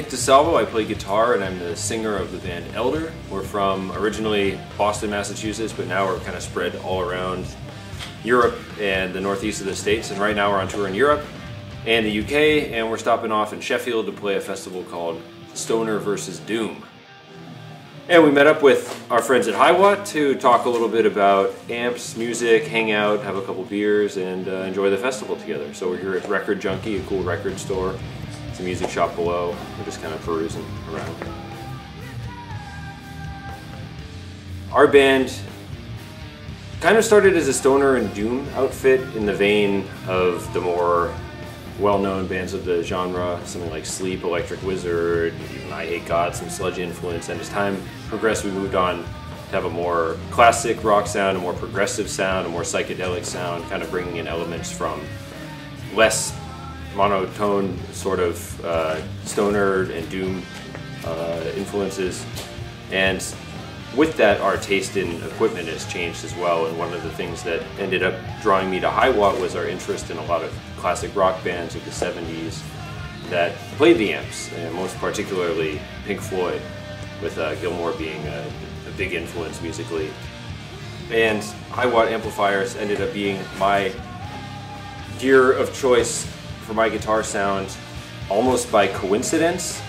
Nick DiSalvo, I play guitar and I'm the singer of the band Elder. We're from originally Boston, Massachusetts, but now we're kind of spread all around Europe and the northeast of the States, and right now we're on tour in Europe and the UK, and we're stopping off in Sheffield to play a festival called Stoner vs. Doom. And we met up with our friends at Hiwatt to talk a little bit about amps, music, hang out, have a couple beers, and enjoy the festival together. So we're here at Record Junkie, a cool record store. It's a music shop below. We're just kind of perusing around. Our band kind of started as a stoner and doom outfit in the vein of the more well-known bands of the genre, something like Sleep, Electric Wizard, even I Hate God, some sludge influence, and as time progressed we moved on to have a more classic rock sound, a more progressive sound, a more psychedelic sound, kind of bringing in elements from less monotone sort of stoner and doom influences. And with that, our taste in equipment has changed as well, and one of the things that ended up drawing me to Hiwatt was our interest in a lot of classic rock bands of the 70s that played the amps, and most particularly Pink Floyd, with Gilmour being a big influence musically. And Hiwatt amplifiers ended up being my gear of choice for my guitar sound almost by coincidence.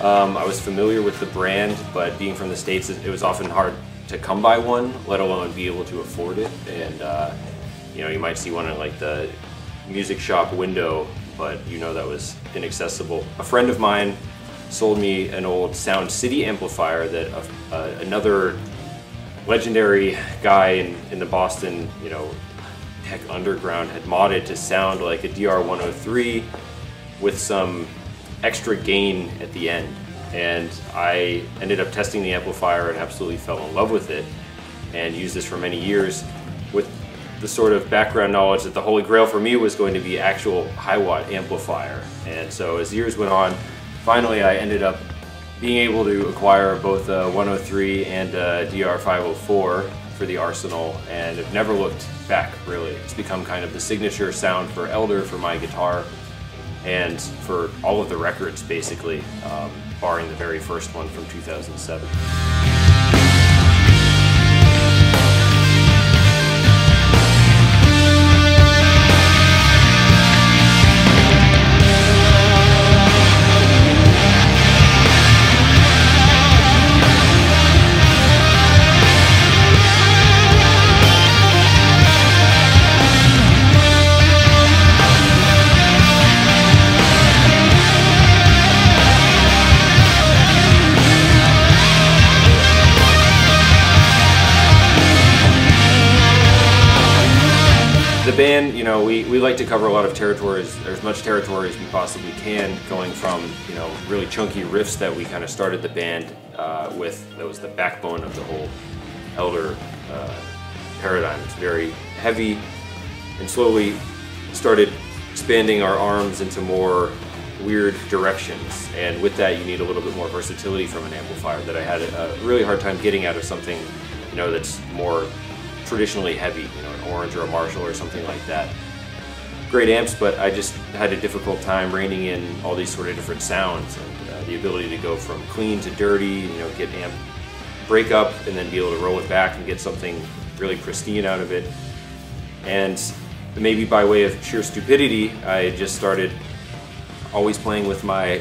I was familiar with the brand, but being from the States, it was often hard to come by one, let alone be able to afford it. And you know, you might see one in like the music shop window, but you know that was inaccessible. A friend of mine sold me an old Sound City amplifier that another legendary guy in the Boston, you know, tech underground had modded to sound like a DR103 with some extra gain at the end, and I ended up testing the amplifier and absolutely fell in love with it and used this for many years with the sort of background knowledge that the holy grail for me was going to be actual Hiwatt amplifier. And so as years went on, finally I ended up being able to acquire both a 103 and a DR504 for the arsenal, and have never looked back really. It's become kind of the signature sound for Elder for my guitar, and for all of the records basically, barring the very first one from 2007. The band, you know, we like to cover a lot of territories, or as much territory as we possibly can, going from, you know, really chunky riffs that we kind of started the band with, that was the backbone of the whole Elder paradigm. It's very heavy, and slowly started expanding our arms into more weird directions, and with that you need a little bit more versatility from an amplifier that I had a really hard time getting out of something, you know, that's more traditionally heavy, you know, an Orange or a Marshall or something like that. Great amps, but I just had a difficult time reining in all these sort of different sounds, and the ability to go from clean to dirty, you know, get amp break up and then be able to roll it back and get something really pristine out of it. And maybe by way of sheer stupidity, I just started always playing with my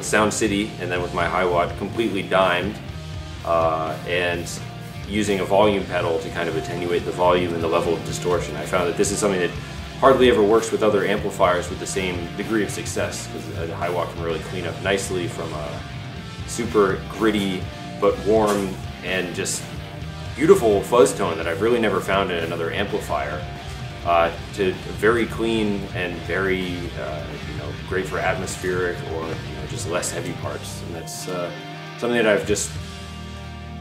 Sound City and then with my Hiwatt completely dimed, and using a volume pedal to kind of attenuate the volume and the level of distortion. I found that this is something that hardly ever works with other amplifiers with the same degree of success, because a Hiwatt can really clean up nicely from a super gritty but warm and just beautiful fuzz tone that I've really never found in another amplifier, to very clean and very you know, great for atmospheric or, you know, just less heavy parts. And that's something that I've just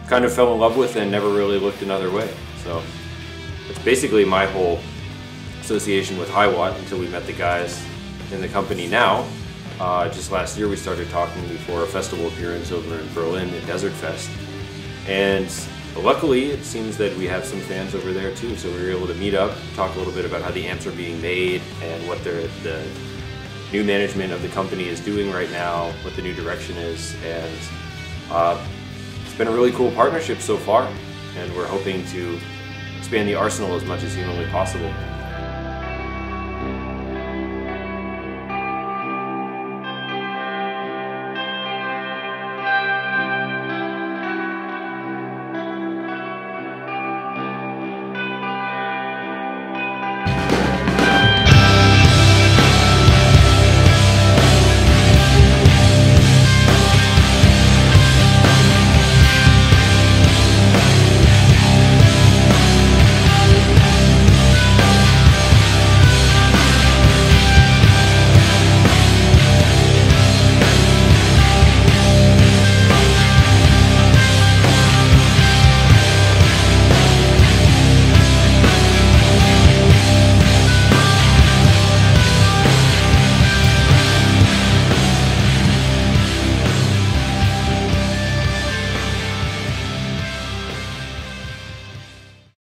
kind of fell in love with and never really looked another way. So it's basically my whole association with Hiwatt until we met the guys in the company now. Just last year we started talking before a festival appearance over in Berlin at Desert Fest. And luckily it seems that we have some fans over there too, so we were able to meet up, talk a little bit about how the amps are being made and what the new management of the company is doing right now, what the new direction is, and it's been a really cool partnership so far, and we're hoping to expand the arsenal as much as humanly possible.